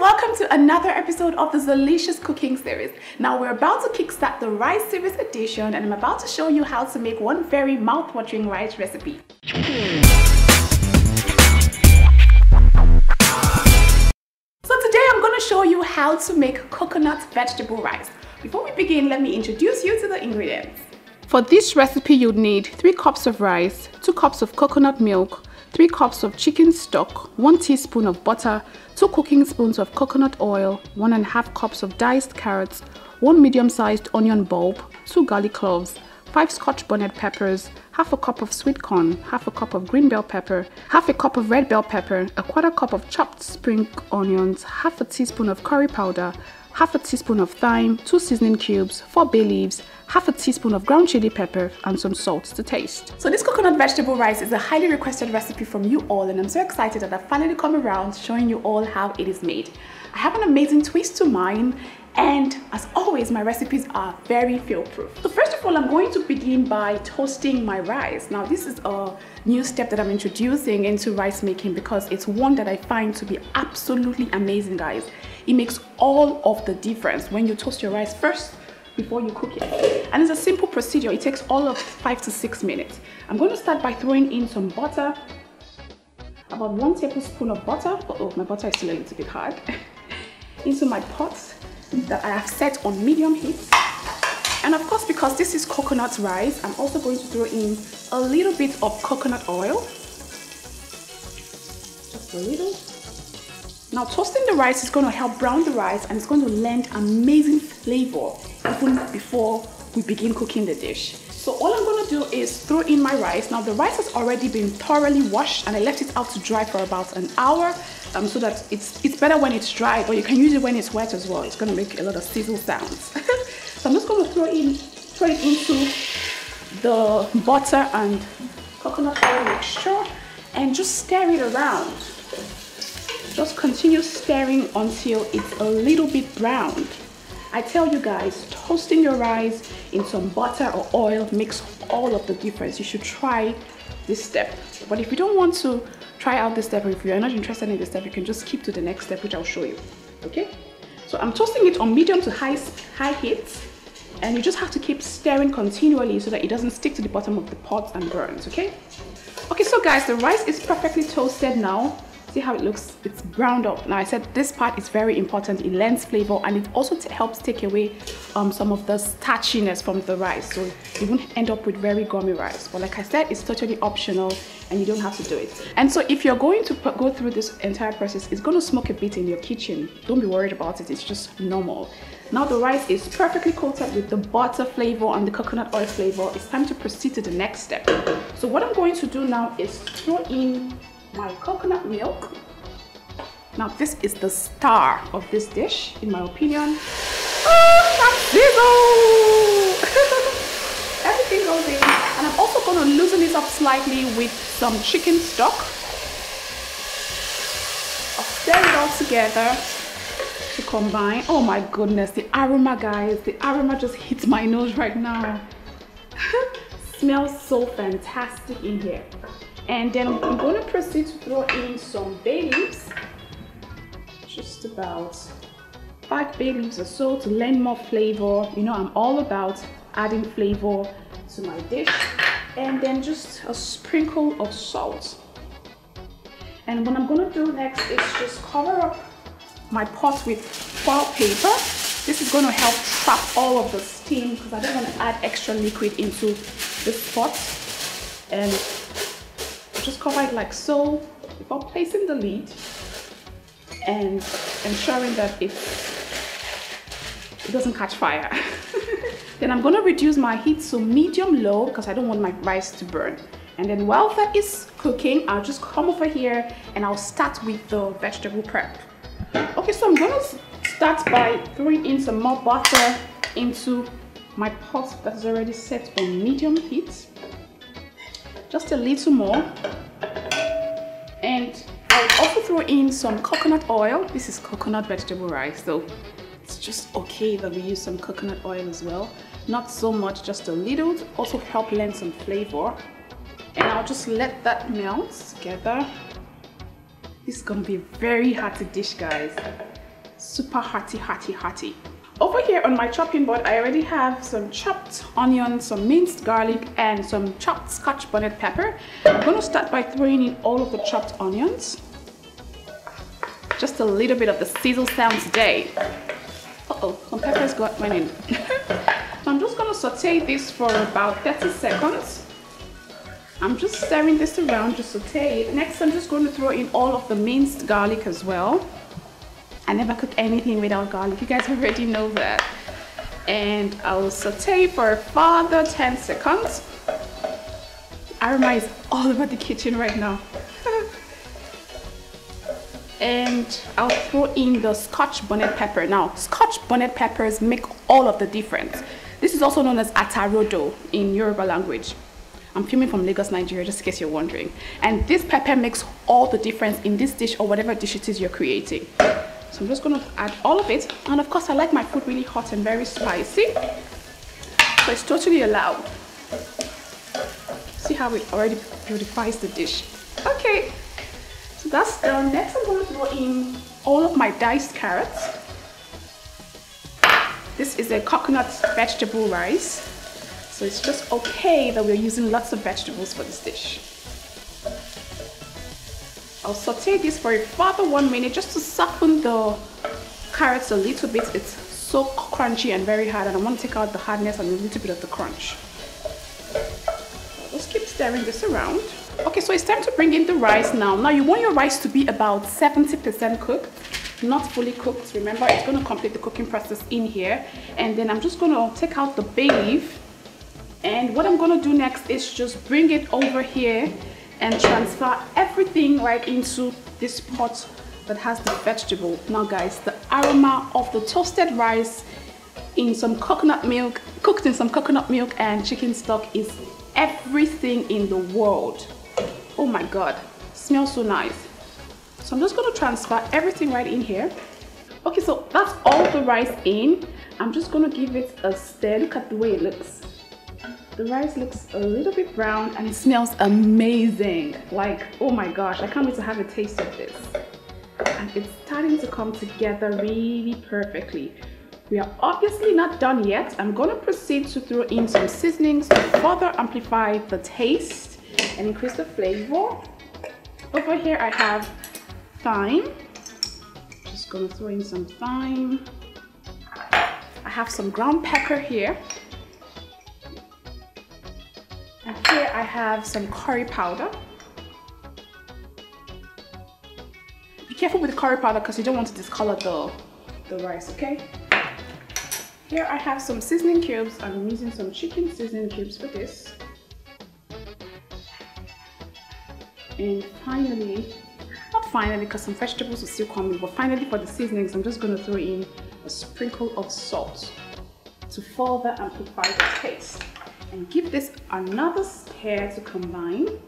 welcome to another episode of the Zeelicious cooking series. Now we're about to kickstart the rice series edition and I'm about to show you how to make one very mouth-watering rice recipe. So today I'm going to show you how to make coconut vegetable rice. Before we begin, let me introduce you to the ingredients. For this recipe you'll need 3 cups of rice, 2 cups of coconut milk, 3 cups of chicken stock, 1 teaspoon of butter, 2 cooking spoons of coconut oil, 1.5 cups of diced carrots, 1 medium-sized onion bulb, 2 garlic cloves, 5 scotch bonnet peppers, half a cup of sweet corn, half a cup of green bell pepper, half a cup of red bell pepper, 1/4 cup of chopped spring onions, half a teaspoon of curry powder, half a teaspoon of thyme, 2 seasoning cubes, 4 bay leaves, half a teaspoon of ground chili pepper and some salt to taste. So this coconut vegetable rice is a highly requested recipe from you all and I'm so excited that I've finally come around showing you all how it is made. I have an amazing twist to mine and as always my recipes are very fail-proof. So first of all I'm going to begin by toasting my rice. Now this is a new step that I'm introducing into rice making because it's one that I find to be absolutely amazing, guys. It makes all of the difference when you toast your rice first before you cook it. And it's a simple procedure. It takes all of 5 to 6 minutes. I'm going to start by throwing in some butter, about 1 tablespoon of butter. Oh, my butter is still a little bit hard. Into my pot that I have set on medium heat. And of course, because this is coconut rice, I'm also going to throw in a little bit of coconut oil. Just a little. Now toasting the rice is going to help brown the rice and it's going to lend amazing flavor even before we begin cooking the dish. So all I'm going to do is throw in my rice. Now the rice has already been thoroughly washed and I left it out to dry for about an hour so that it's better when it's dry, but you can use it when it's wet as well. It's going to make a lot of sizzle sounds. So I'm just going to throw it into the butter and coconut oil mixture and just stir it around. Just continue stirring until it's a little bit browned. I tell you guys, toasting your rice in some butter or oil makes all of the difference. You should try this step. But if you don't want to try out this step, or if you're not interested in this step, you can just skip to the next step, which I'll show you, okay? So I'm toasting it on medium to high heat, and you just have to keep stirring continually so that it doesn't stick to the bottom of the pot and burns, okay? Okay, so guys, the rice is perfectly toasted now. See how it looks? It's browned up. Now I said this part is very important. It lends flavor and it also helps take away some of the starchiness from the rice. So you won't end up with very gummy rice. But like I said, it's totally optional and you don't have to do it. And so if you're going to go through this entire process, it's going to smoke a bit in your kitchen. Don't be worried about it. It's just normal. Now the rice is perfectly coated with the butter flavor and the coconut oil flavor. It's time to proceed to the next step. So what I'm going to do now is throw in my coconut milk. Now this is the star of this dish, in my opinion. Oh, that sizzle! Everything goes in, and I'm also going to loosen it up slightly with some chicken stock. I'll stir it all together to combine. Oh my goodness, the aroma, guys! The aroma just hits my nose right now. Smells so fantastic in here. And then I'm going to proceed to throw in some bay leaves, just about 5 bay leaves or so to lend more flavor. You know, I'm all about adding flavor to my dish. And then just a sprinkle of salt. And what I'm going to do next is just cover up my pot with foil paper. This is going to help trap all of the steam because I don't want to add extra liquid into this pot. And just cover it like so before placing the lid and ensuring that it doesn't catch fire. Then I'm going to reduce my heat to medium-low because I don't want my rice to burn. And then while that is cooking, I'll just come over here and I'll start with the vegetable prep. Okay, so I'm going to start by throwing in some more butter into my pot that's already set on medium heat. Just a little more, and I'll also throw in some coconut oil. This is coconut vegetable rice, so it's just okay that we use some coconut oil as well. Not so much, just a little, to also help lend some flavor. And I'll just let that melt together. This is gonna be a very hearty dish, guys. super hearty. Over here on my chopping board, I already have some chopped onion, some minced garlic, and some chopped Scotch bonnet pepper. I'm going to start by throwing in all of the chopped onions. Just a little bit of the sizzle sound today. Uh-oh, some peppers got went in. So I'm just going to saute this for about 30 seconds. I'm just stirring this around to saute it. Next, I'm just going to throw in all of the minced garlic as well. I never cook anything without garlic, you guys already know that. And I'll saute for a further 10 seconds. Aroma is all over the kitchen right now. And I'll throw in the Scotch bonnet pepper. Now, Scotch bonnet peppers make all of the difference. This is also known as atarodo in Yoruba language. I'm filming from Lagos, Nigeria, just in case you're wondering. And this pepper makes all the difference in this dish or whatever dish it is you're creating. So I'm just going to add all of it, and of course I like my food really hot and very spicy, so it's totally allowed. See how it already beautifies the dish. Okay, so that's done. Next I'm going to throw in all of my diced carrots. This is a coconut vegetable rice, so it's just okay that we're using lots of vegetables for this dish. I'll saute this for a further 1 minute just to soften the carrots a little bit. It's so crunchy and very hard, and I want to take out the hardness and a little bit of the crunch. Let's keep stirring this around. Okay, so it's time to bring in the rice now. Now you want your rice to be about 70% cooked, not fully cooked. Remember, it's going to complete the cooking process in here. And then I'm just going to take out the bay leaf. And what I'm going to do next is just bring it over here and transfer everything right into this pot that has the vegetable. Now guys, the aroma of the toasted rice in some coconut milk, cooked in some coconut milk and chicken stock, is everything in the world. Oh my God, smells so nice. So I'm just gonna transfer everything right in here. Okay, so that's all the rice in. I'm just gonna give it a stir. Look at the way it looks. The rice looks a little bit brown and it smells amazing. Like, oh my gosh, I can't wait to have a taste of this. And it's starting to come together really perfectly. We are obviously not done yet. I'm gonna proceed to throw in some seasonings to further amplify the taste and increase the flavor. Over here I have thyme. Just gonna throw in some thyme. I have some ground pepper here. And here I have some curry powder. Be careful with the curry powder because you don't want to discolor the rice, okay? Here I have some seasoning cubes. I'm using some chicken seasoning cubes for this. And finally, not finally because some vegetables will still come in, but finally for the seasonings, I'm just going to throw in a sprinkle of salt to further amplify the taste. And give this another stir to combine. It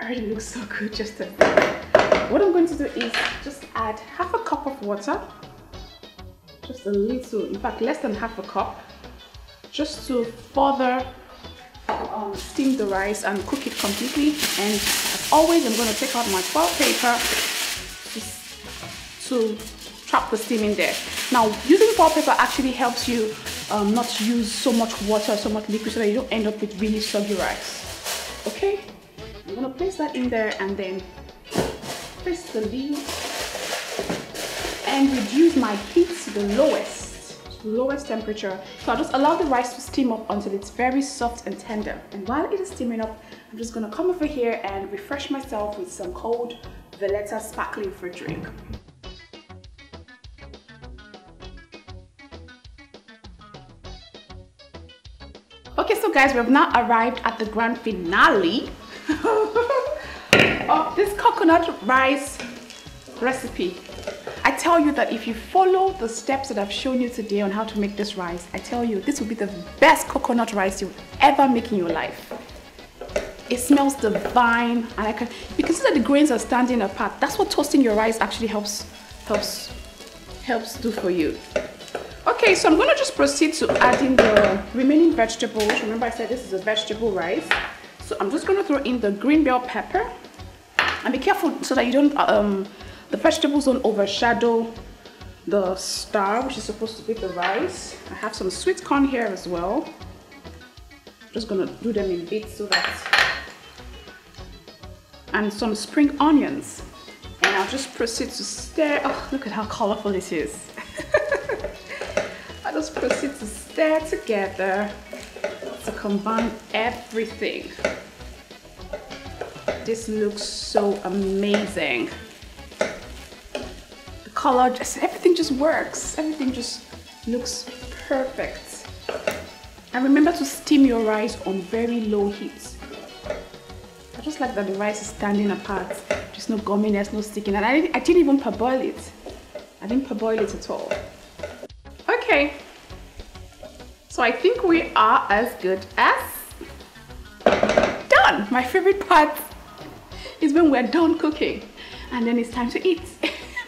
already looks so good just as well. What I'm going to do is just add half a cup of water, just a little, in fact less than half a cup, just to further steam the rice and cook it completely. And as always, I'm going to take out my foil paper just to trap the steam in there. Now, using foil paper actually helps you not use so much water, so much liquid, so that you don't end up with really soggy rice. Okay, I'm gonna place that in there and then press the lid and reduce my heat to the lowest temperature. So I'll just allow the rice to steam up until it's very soft and tender. And while it is steaming up, I'm just gonna come over here and refresh myself with some cold Valletta sparkling fruit drink. Okay, so guys, we have now arrived at the grand finale of this coconut rice recipe. I tell you that if you follow the steps that I've shown you today on how to make this rice, I tell you this will be the best coconut rice you'll ever make in your life. It smells divine, and you can see that the grains are standing apart. That's what toasting your rice actually helps do for you. Okay, so I'm going to just proceed to add in the remaining vegetables. Remember I said this is a vegetable rice. So I'm just going to throw in the green bell pepper. And be careful so that you don't The vegetables don't overshadow the star, which is supposed to be the rice. I have some sweet corn here as well. I'm just gonna do them in bits so that, and some spring onions. And I'll just proceed to stir. Oh, look at how colorful this is. I just proceed to stir together to combine everything. This looks so amazing. The color, just everything just works. Everything just looks perfect. And remember to steam your rice on very low heat. I just like that the rice is standing apart. There's no gumminess, no sticking, and I didn't even parboil it. I didn't parboil it at all. Okay, so I think we are as good as done. My favorite part is when we're done cooking and then it's time to eat.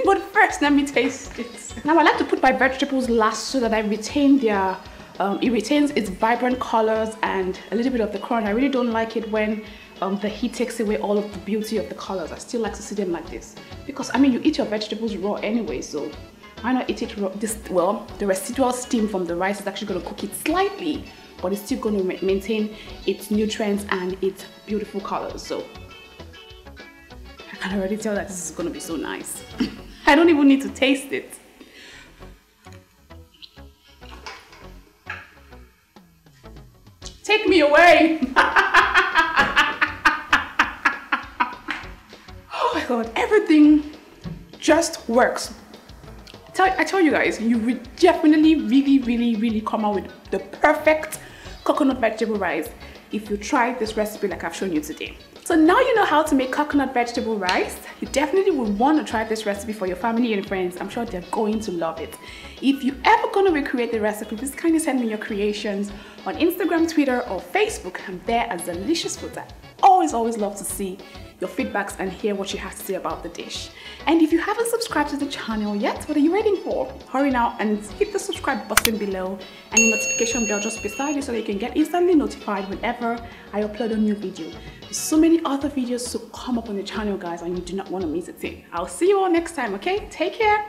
But first, let me taste it. Now I like to put my vegetables last so that I retain their, it retains its vibrant colors and a little bit of the crunch. I really don't like it when the heat takes away all of the beauty of the colors. I still like to see them like this. Because I mean, you eat your vegetables raw anyway, so why not eat it raw? This, well, the residual steam from the rice is actually gonna cook it slightly, but it's still gonna maintain its nutrients and its beautiful colors, so. I can already tell that this is gonna be so nice. I don't even need to taste it. Take me away! Oh my God, everything just works. I tell you guys, you will definitely really come out with the perfect coconut vegetable rice if you try this recipe like I've shown you today. So now you know how to make coconut vegetable rice. You definitely will want to try this recipe for your family and friends. I'm sure they're going to love it. If you ever gonna recreate the recipe, please kindly send me your creations on Instagram, Twitter, or Facebook. I'm there as Zeelicious Foods. I always love to see your feedbacks and hear what you have to say about the dish. And if you haven't subscribed to the channel yet, what are you waiting for? Hurry now and hit the subscribe button below and the notification bell just beside you so that you can get instantly notified whenever I upload a new video. There's so many other videos to come up on the channel, guys, and you do not want to miss a thing. I'll see you all next time, okay? Take care.